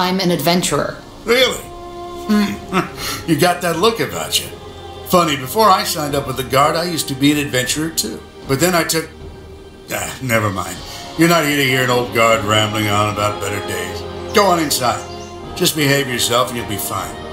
I'm an adventurer. Really? You got that look about you. Funny, before I signed up with the Guard, I used to be an adventurer too. But then I took... never mind. You're not here to hear an old guard rambling on about better days. Go on inside. Just behave yourself and you'll be fine.